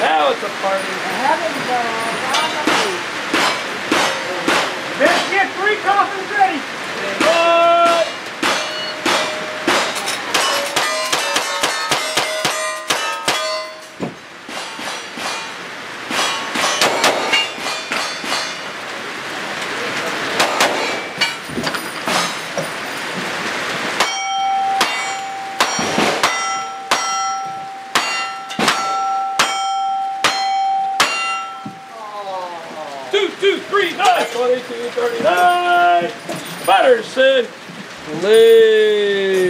Now it's a party. Let's get three coffins ready. One. $22.39. Butter, Sid. Lee.